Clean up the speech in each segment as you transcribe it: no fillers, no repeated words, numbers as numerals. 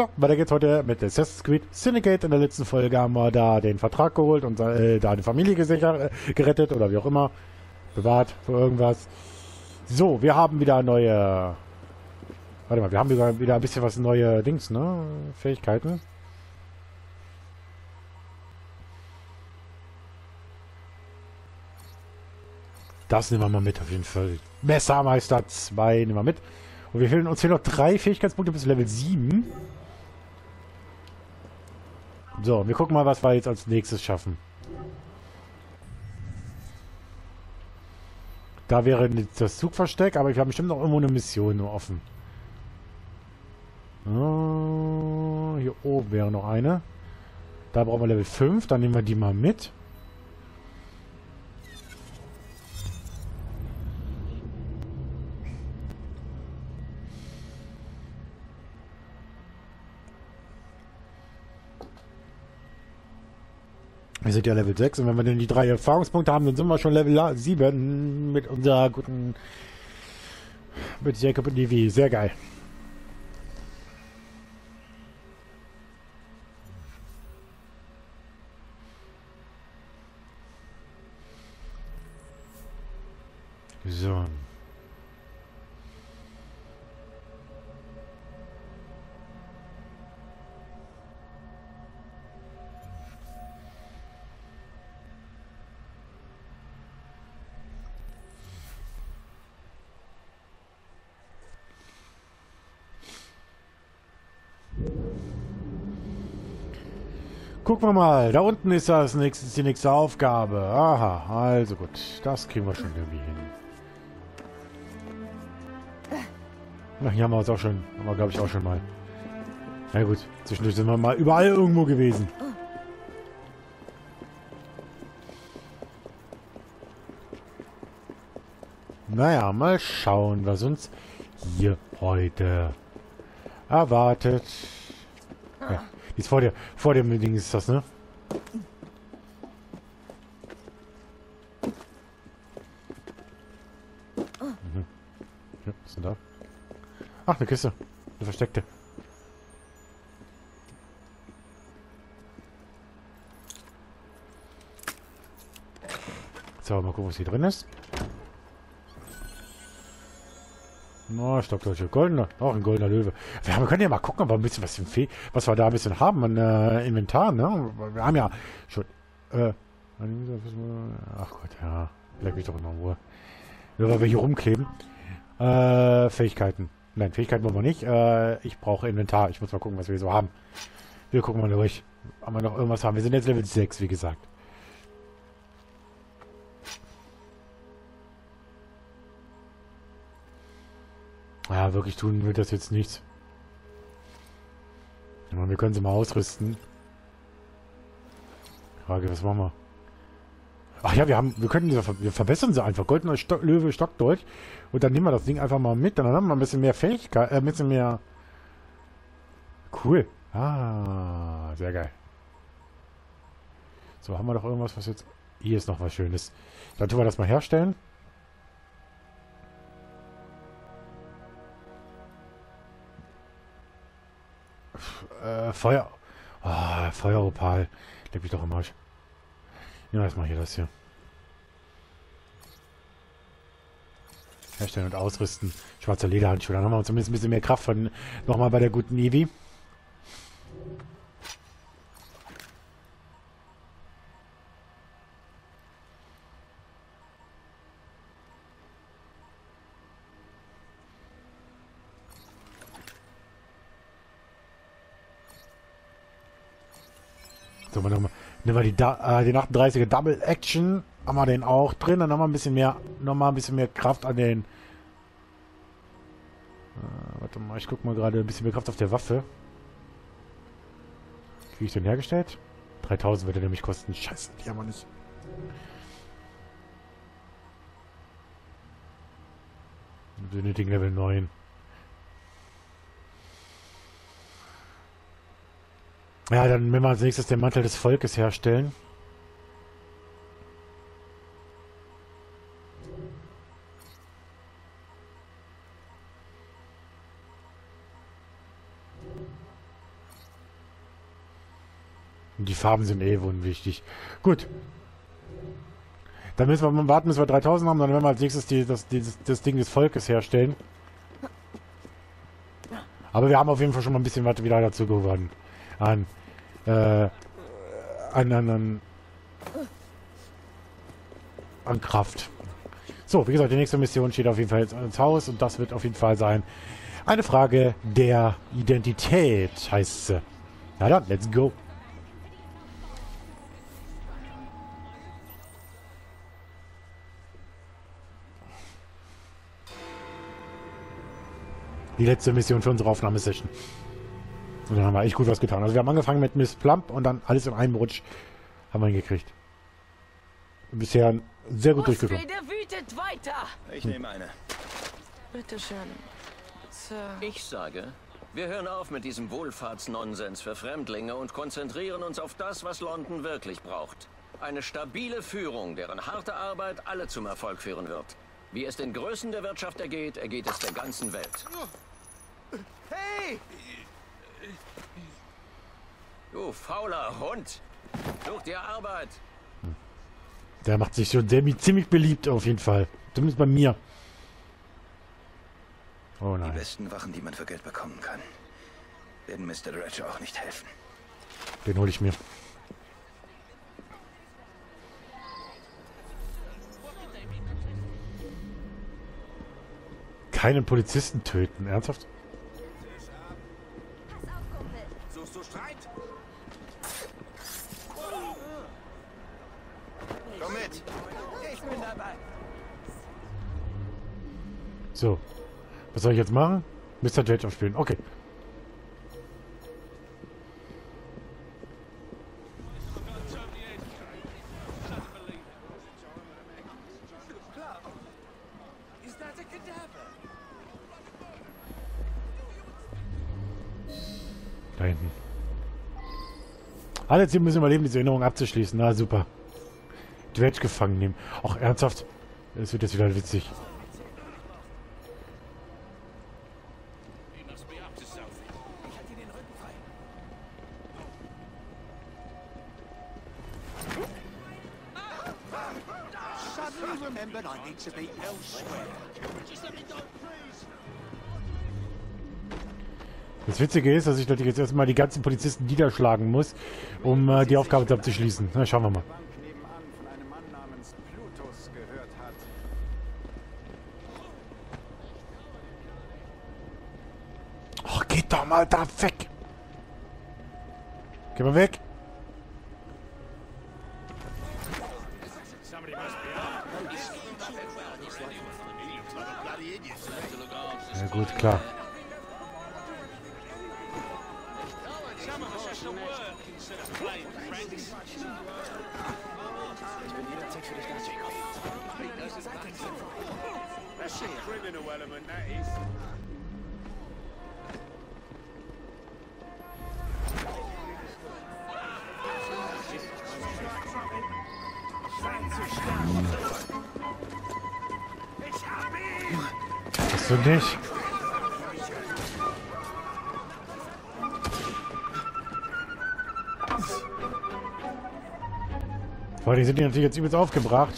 So, weiter geht's heute mit Assassin's Creed Syndicate. In der letzten Folge haben wir da den Vertrag geholt und da eine Familie gerettet oder wie auch immer. Bewahrt vor irgendwas. So, wir haben wieder neue... Warte mal, wir haben wieder ein bisschen was neue Dings, ne? Fähigkeiten. Das nehmen wir mal mit auf jeden Fall. Messermeister 2 nehmen wir mit. Und wir fehlen uns hier noch 3 Fähigkeitspunkte bis Level 7. So, wir gucken mal, was wir jetzt als nächstes schaffen. Da wäre das Zugversteck, aber wir haben bestimmt noch irgendwo eine Mission offen. Hier oben wäre noch eine. Da brauchen wir Level 5, dann nehmen wir die mal mit. Wir sind ja Level 6 und wenn wir dann die 3 Erfahrungspunkte haben, dann sind wir schon Level 7 mit unserer guten... mit Jacob und Levi. Sehr geil. So. Gucken wir mal, da unten ist das nächste, ist die nächste Aufgabe. Aha, also gut, das kriegen wir schon irgendwie hin. Na, hier haben wir uns auch schon, glaube ich, auch schon mal. Na gut, zwischendurch sind wir mal überall irgendwo gewesen. Naja, mal schauen, was uns hier heute erwartet. Ja. Jetzt vor dem Ding ist das, ne? Mhm. Ja, was ist denn da? Ach, eine Kiste. Eine versteckte. So, mal gucken, was hier drin ist. Na, Stockdeutsche. Goldener. Auch ein goldener Löwe. Wir können ja mal gucken, ob wir ein bisschen was wir da ein bisschen haben an Inventar, ne? Wir haben ja schon... Ach Gott, ja. Bleib mich doch in Ruhe. Nur weil wir hier rumkleben. Fähigkeiten. Nein, Fähigkeiten wollen wir nicht. Ich brauche Inventar. Ich muss mal gucken, was wir so haben. Wir gucken mal durch. Ob wir noch irgendwas haben. Wir sind jetzt Level 6, wie gesagt. Ja, wirklich tun wird das jetzt nichts. Wir können sie mal ausrüsten. Frage, was machen wir? Ach ja, wir verbessern sie einfach. Goldener Löwe, Stockdeutsch. Und dann nehmen wir das Ding einfach mal mit. Dann haben wir ein bisschen mehr Fähigkeit, ein bisschen mehr... Cool. Ah, sehr geil. So, haben wir doch irgendwas, was jetzt... Hier ist noch was Schönes. Dann tun wir das mal herstellen. Feuer. Oh, Feueropal. Leck mich doch im Arsch. Ja, erstmal hier das hier. Herstellen und ausrüsten. Schwarzer Lederhandschuh. Dann haben wir zumindest ein bisschen mehr Kraft von nochmal bei der guten Evie. So, nehmen wir den 38er Double Action, haben wir den auch drin, dann haben wir ein bisschen mehr, nochmal ein bisschen mehr Kraft an den... warte mal, ich guck mal gerade, ein bisschen mehr Kraft auf der Waffe. Kriege ich den hergestellt? 3000 wird er nämlich kosten, scheiße, die haben wir nicht. Wir benötigen Level 9. Ja, dann werden wir als nächstes den Mantel des Volkes herstellen. Farben sind eh unwichtig. Gut. Dann müssen wir warten, bis wir 3000 haben, dann werden wir als nächstes das Ding des Volkes herstellen. Aber wir haben auf jeden Fall schon mal ein bisschen was wieder dazu gewonnen. An Kraft. So, wie gesagt, die nächste Mission steht auf jeden Fall jetzt ins Haus und das wird auf jeden Fall sein. Eine Frage der Identität, heißt sie. Na dann, let's go. Die letzte Mission für unsere Aufnahmesession. Und dann haben wir echt gut was getan. Also wir haben angefangen mit Miss Plump und dann alles in einem Rutsch haben wir hingekriegt. Bisher sehr gut durchgeführt. Ich nehme eine. Bitte schön. Sir. Ich sage, wir hören auf mit diesem Wohlfahrtsnonsens für Fremdlinge und konzentrieren uns auf das, was London wirklich braucht. Eine stabile Führung, deren harte Arbeit alle zum Erfolg führen wird. Wie es den Größen der Wirtschaft ergeht, ergeht es der ganzen Welt. Hey! Du fauler Hund! Such dir Arbeit! Der macht sich schon ziemlich beliebt auf jeden Fall. Zumindest bei mir. Oh nein. Die besten Wachen, die man für Geld bekommen kann, werden Mr. Dredger auch nicht helfen. Den hole ich mir. Keinen Polizisten töten, ernsthaft? Suchst du Streit? Komm mit! Ich bin dabei! So. Was soll ich jetzt machen? Mr. Dredger spielen. Okay. Da hinten. Alle Ziele müssen überleben, diese Erinnerung abzuschließen. Na super. Dredge gefangen nehmen. Auch ernsthaft. Es wird jetzt wieder witzig. Das Witzige ist, dass ich natürlich jetzt erstmal die ganzen Polizisten niederschlagen muss, um die Aufgabe abzuschließen. Na, schauen wir mal. Ach, geht doch mal da weg! Geh mal weg! Ja gut, klar. So nicht. Boah, die sind natürlich jetzt übelst aufgebracht.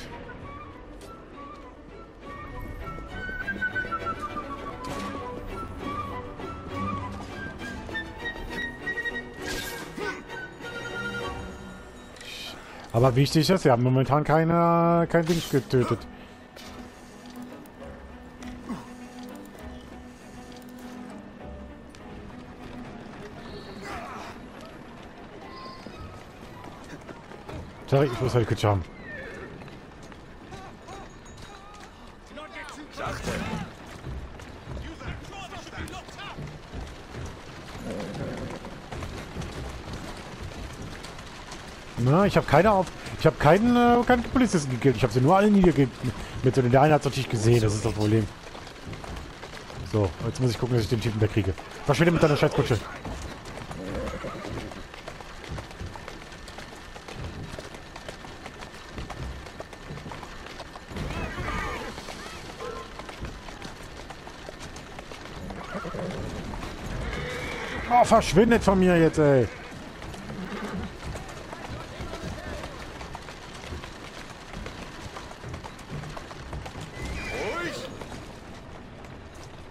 Aber wichtig ist, wir haben momentan kein Ding getötet. Sorry, ich muss halt kurz schauen. Na, ich habe keinen Polizisten gekillt. Ich habe sie nur alle niedergekillt. Der eine hat es natürlich gesehen, das ist das Problem. So, jetzt muss ich gucken, dass ich den Typen wegkriege. Verschwinde mit deiner Scheißkutsche. Oh, verschwindet von mir jetzt, ey.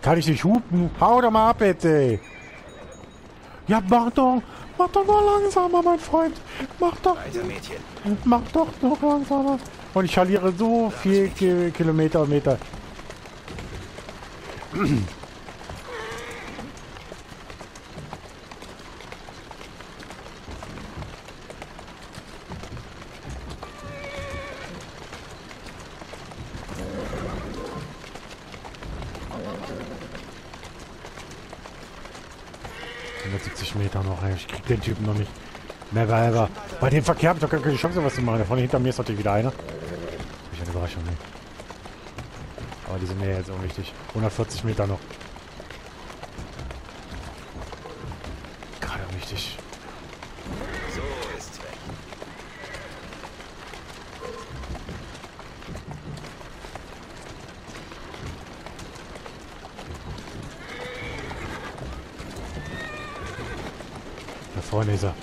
Kann ich nicht hupen? Hau doch mal ab, bitte. Ja, mach doch noch langsamer, mein Freund. Mach doch, weiter, Mädchen. Mach doch noch langsamer. Und ich verliere so viel Kilometer und Meter. Ich krieg den Typen noch nicht. Never ever. Bei dem Verkehr hab ich doch gar keine Chance, was zu machen. Da vorne hinter mir ist natürlich wieder einer. Ich eine Überraschung, ne? Aber die sind mir jetzt unwichtig. 140 Meter noch. Gerade unwichtig. So ist's weg. Vorne ist er.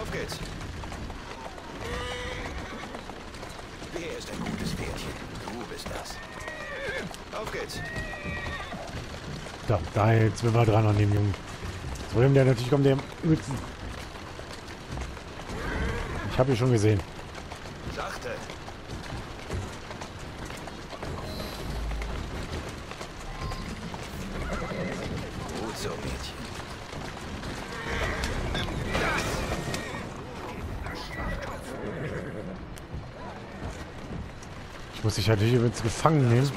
Auf geht's. Der ist ein gutes Pferdchen. Du bist das. Auf geht's. Da jetzt sind wir dran an dem Jungen. Das Problem, der natürlich kommt, dem Mützen. Ich habe ihn schon gesehen. Sachte. Muss ich natürlich übrigens gefangen nehmen.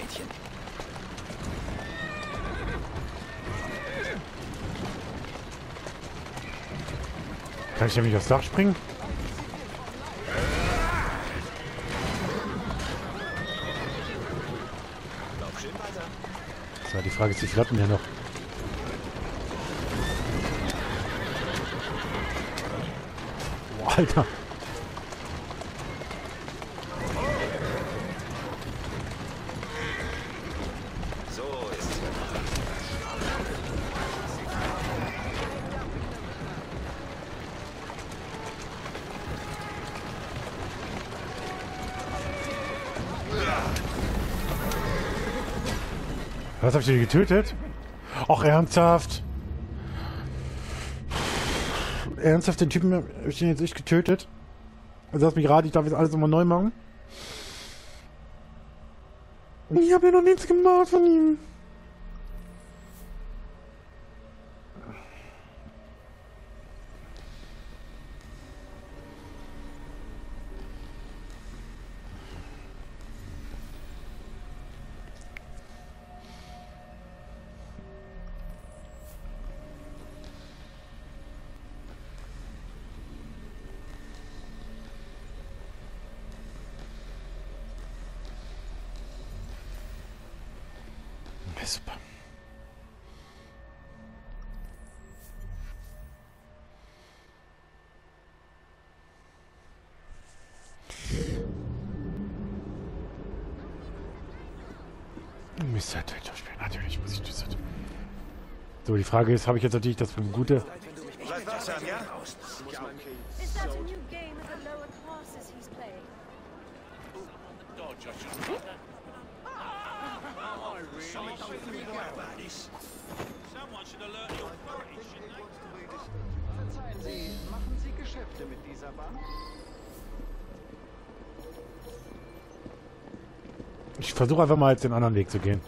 Kann ich nämlich aufs Dach springen? So, die Frage ist, die Flatten ja noch. Oh, Alter! Was hab ich denn getötet? Ach, ernsthaft? Ernsthaft, den Typen habe ich den jetzt nicht getötet? Also lass mich gerade, ich darf jetzt alles nochmal neu machen. Ich habe ja noch nichts gemacht von ihm. Super. Mist, Twitter spielen. Natürlich muss ich das. So, die Frage ist, habe ich jetzt natürlich das für ein gute. Machen Sie Geschäfte mit dieser Bank? Ich versuche einfach mal jetzt den anderen Weg zu gehen.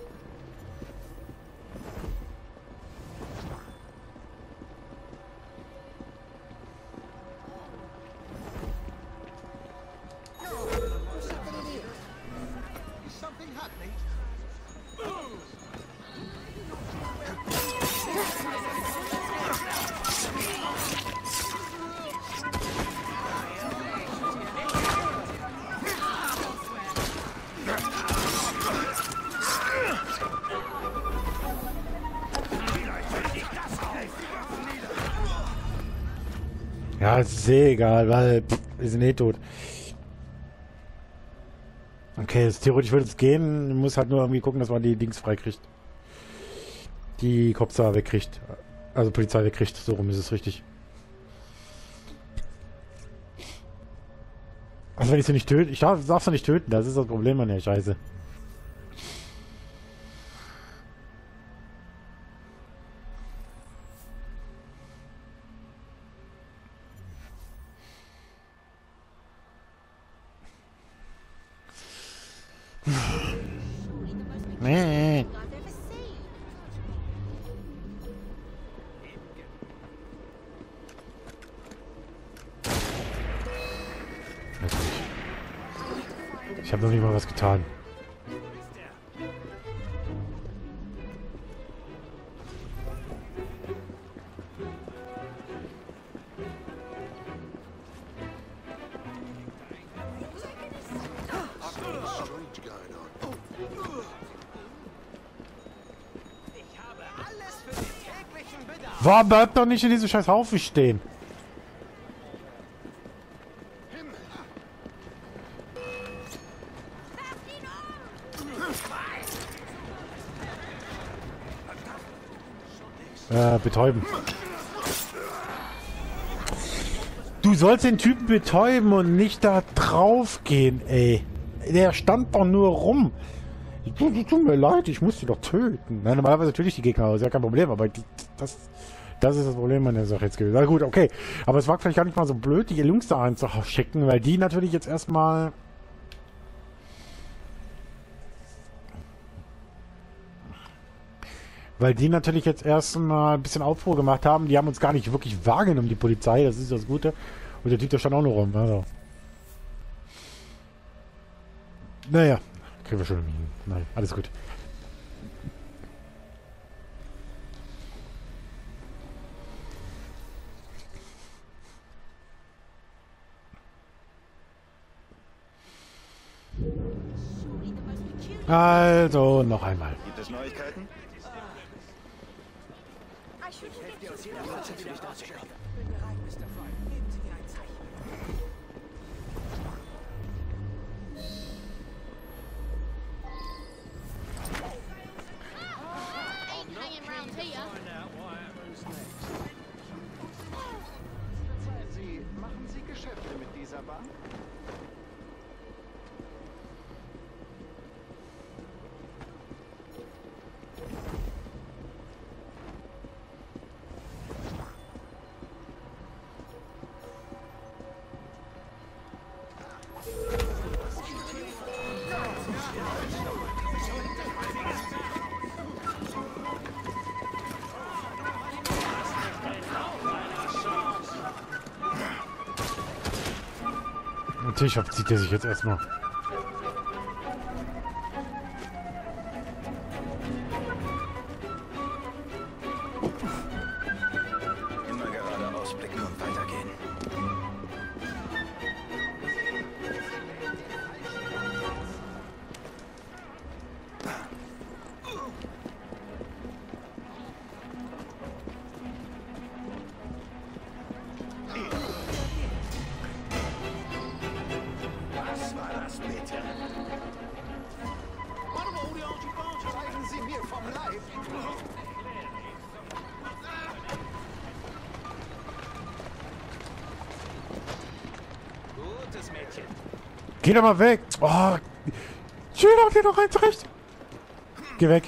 Ja, ist sehr egal, weil wir sind eh tot. Okay, theoretisch würde es gehen. Man muss halt nur irgendwie gucken, dass man die Dings freikriegt. Die Kopfsache wegkriegt. Also Polizei wegkriegt. So rum ist es richtig. Also wenn ich sie nicht töte. Ich darf sie nicht töten. Das ist das Problem an der Scheiße. Ich habe noch nicht mal was getan. Warum bleibt doch nicht in diesem scheiß Haufen stehen? Betäuben. Du sollst den Typen betäuben und nicht da drauf gehen, ey. Der stand doch nur rum. Tut mir leid, ich muss die doch töten. Nein, normalerweise töte ich die Gegner, das ist ja kein Problem, aber das ist das Problem an der Sache jetzt gewesen. Na gut, okay. Aber es war vielleicht gar nicht mal so blöd, die Jungs da einzuschicken, weil die natürlich jetzt erstmal... ein bisschen Aufruhr gemacht haben. Die haben uns gar nicht wirklich wahrgenommen, die Polizei, das ist das Gute. Und der Typ, da stand auch noch rum. Also. Naja, kriegen wir schon hin. Nein, alles gut. Also, noch einmal. Gibt es Neuigkeiten? Machen Sie Geschäfte mit dieser Bank? Natürlich verzieht er sich jetzt erstmal. Immer geradeaus blicken und weitergehen. Geh doch mal weg! Oh! Schön, habt ihr noch eins recht! Geh weg!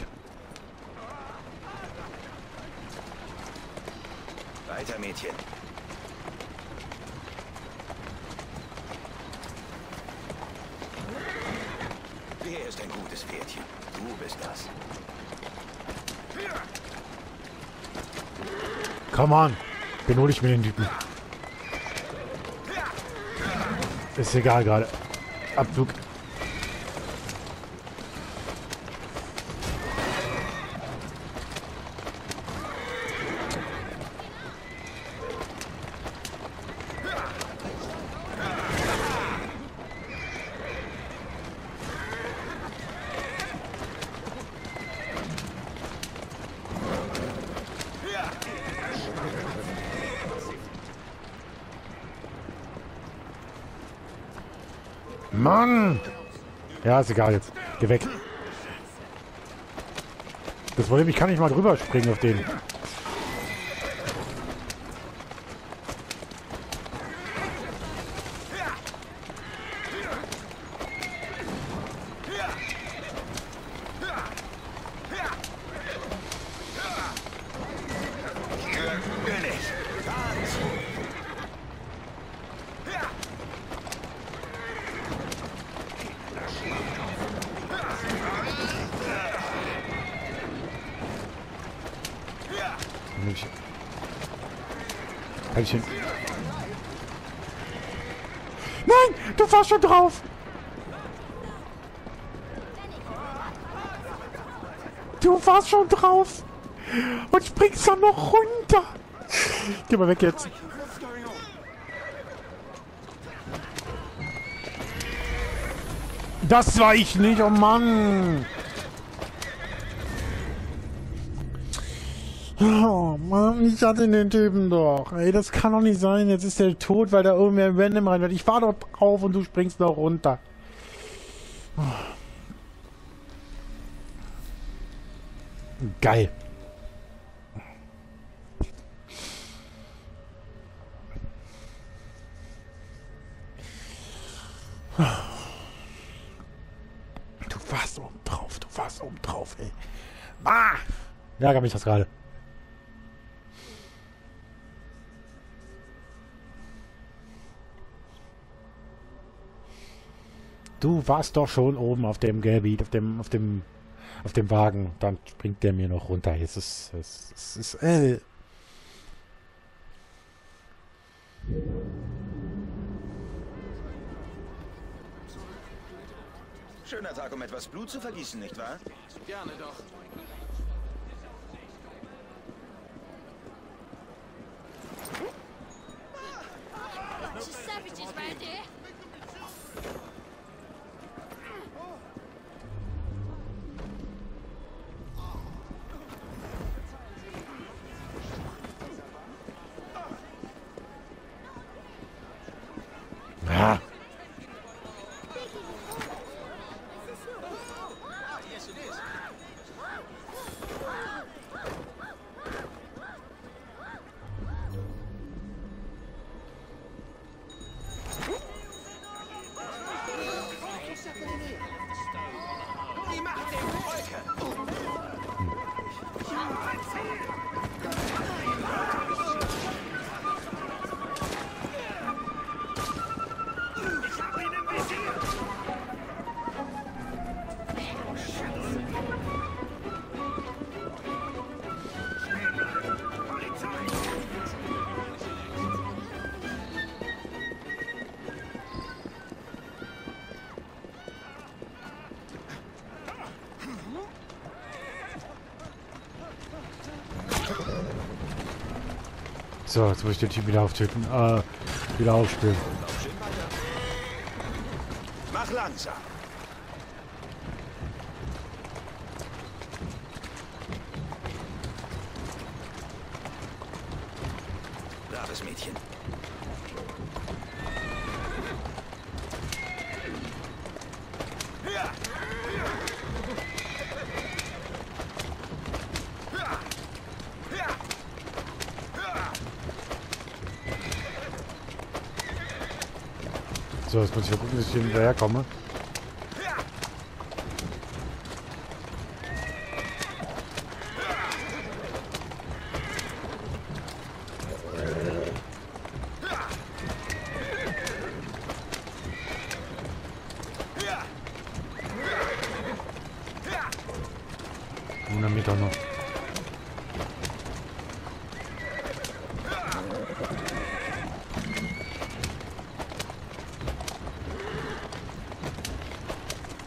Weiter, Mädchen! Wer ist ein gutes Pferdchen? Du bist das! Come on! Den hol ich mir den Typen! Ist egal gerade. Abzug. Mann! Ja, ist egal jetzt. Geh weg. Das Problem, ich kann nicht mal drüber springen auf den. Nein, du warst schon drauf. Du warst schon drauf und springst dann noch runter. Geh mal weg jetzt. Das war ich nicht, oh Mann. Oh Mann, ich hatte den Typen doch. Ey, das kann doch nicht sein. Jetzt ist der tot, weil da irgendwer random rein wird. Ich war doch drauf und du springst noch runter. Oh. Geil. Du warst oben drauf, ey. Ah! Ärgert mich das gerade. Du warst doch schon oben auf dem Gebiet, auf dem Wagen. Dann springt der mir noch runter. Es ist schöner Tag, um etwas Blut zu vergießen, nicht wahr? Gerne doch. Ah. So, jetzt muss ich den Typ wieder auftippen. Wieder aufspielen. Mach langsam. Braves Mädchen. So, jetzt muss ich mal gucken, dass ich hier hinterherkomme.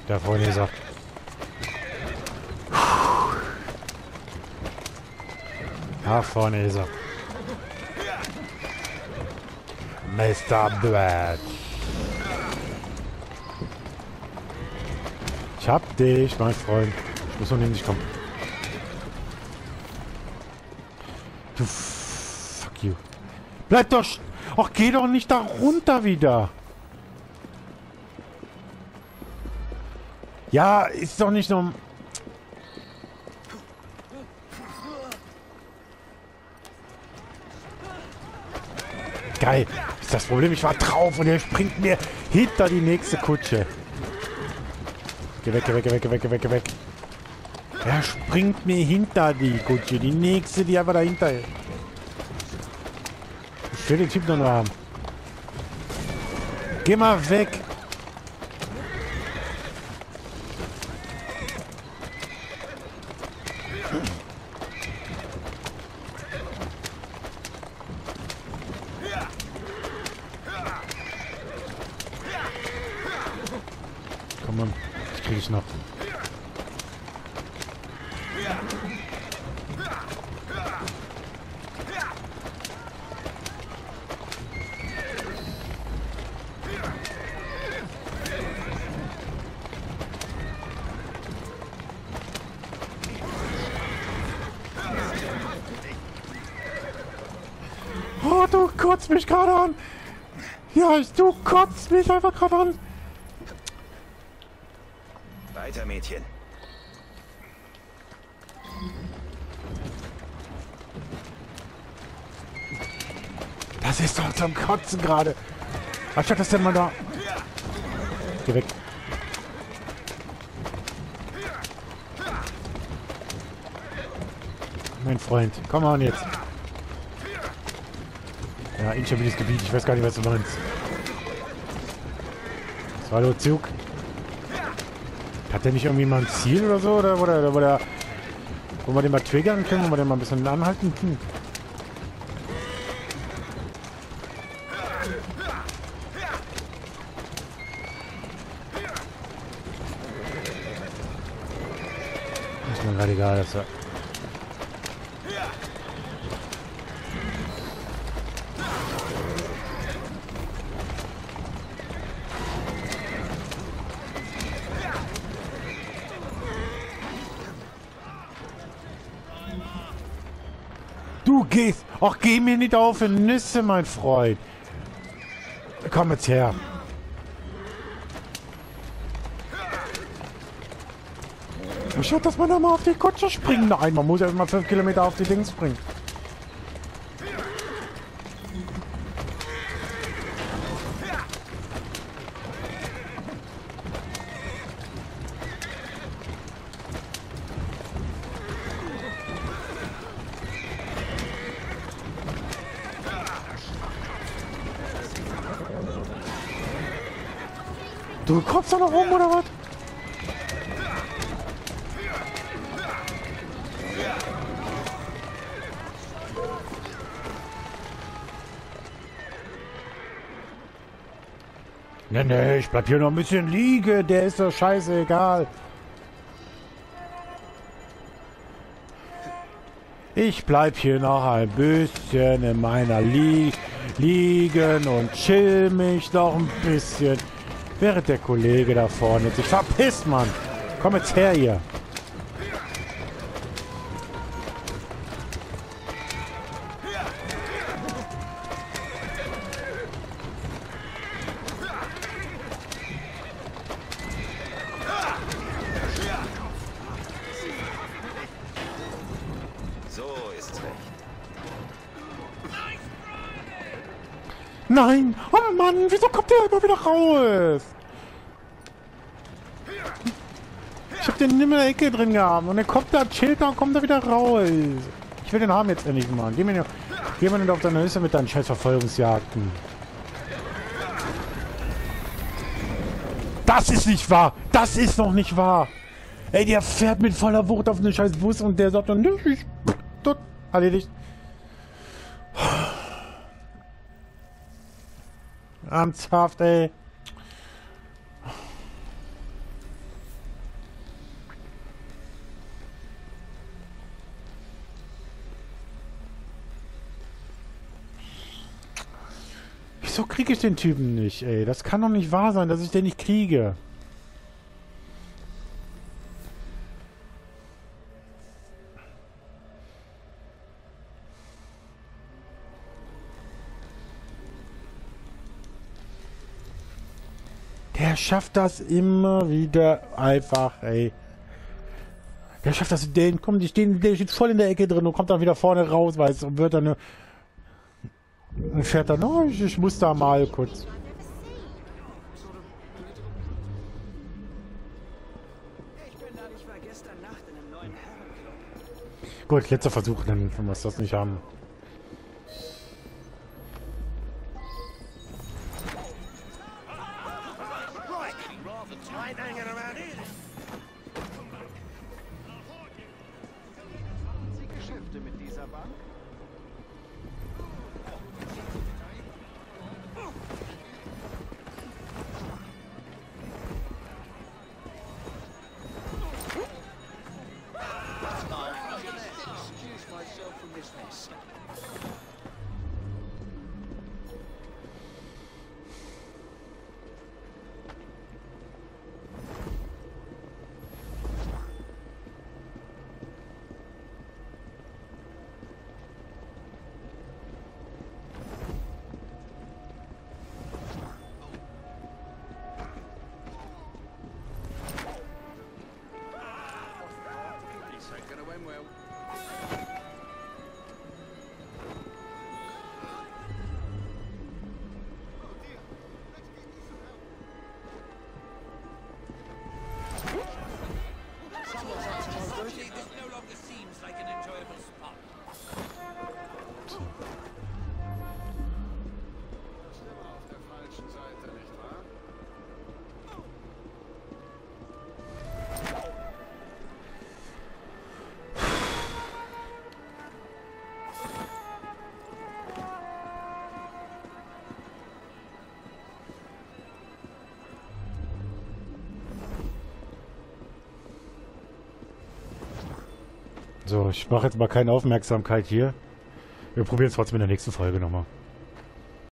Der Freund gesagt. Da vorne ist er. Mr. Blatt. Ich hab dich, mein Freund. Ich muss noch neben dich kommen. Du fuck you. Bleib doch. Ach, geh doch nicht da runter wieder. Ja, ist doch nicht nur... Geil, ist das Problem. Ich war drauf und er springt mir hinter die nächste Kutsche. Geh weg, geh weg, geh weg, geh weg, geh weg, geh weg. Er springt mir hinter die Kutsche. Die nächste, die aber dahinter ist. Ich will den Typ noch haben. Geh mal weg. Komm mal, das krieg ich noch. kotzt mich gerade an. Ja, du kotzt mich einfach gerade an. Weiter, Mädchen. Das ist doch zum Kotzen gerade. Anstatt das denn mal da. Geh weg. Mein Freund, komm mal an jetzt. Ja, instabiles Gebiet, ich weiß gar nicht, was du meinst. So, hallo, Zug. Hat der nicht irgendwie mal ein Ziel oder so? Oder wo wir den mal triggern können, wo wir den mal ein bisschen anhalten können? Ist mir gerade egal, dass er... Du gehst. Ach, geh mir nicht auf in Nüsse, mein Freund. Komm jetzt her. Ich hoffe, dass man da mal auf die Kutsche springen. Nein, man muss ja immer 5 Kilometer auf die Dings springen. Du kommst da noch rum, oder was? Ne, ne, ich bleib hier noch ein bisschen liegen. Der ist doch scheißegal. Ich bleib hier noch ein bisschen in meiner liegen und chill mich noch ein bisschen. Während der Kollege da vorne sich verpisst, Mann. Komm jetzt her hier. So ist recht. Nein! Oh Mann, wieso kommt der immer wieder raus? Ich hab den nimmer in der Ecke drin gehabt und dann kommt da, chillt da und kommt da wieder raus. Ich will den haben jetzt endlich mal. Geh mir nicht auf deine Nüsse mit deinen scheiß Verfolgungsjagden. Das ist nicht wahr! Das ist noch nicht wahr! Ey, der fährt mit voller Wucht auf den scheiß Bus und der sagt dann, ich tot, erledigt. Amtshaft, ey. Wieso kriege ich den Typen nicht, ey? Das kann doch nicht wahr sein, dass ich den nicht kriege. Der schafft das immer wieder einfach, ey. Der schafft das, den kommt, der steht voll in der Ecke drin und kommt dann wieder vorne raus, weißt du, und wird dann nur, und fährt dann, oh, ich muss da mal kurz. Gut, letzter Versuch, dann können wir das nicht haben. So, ich mache jetzt mal keine Aufmerksamkeit hier. Wir probieren es trotzdem in der nächsten Folge nochmal.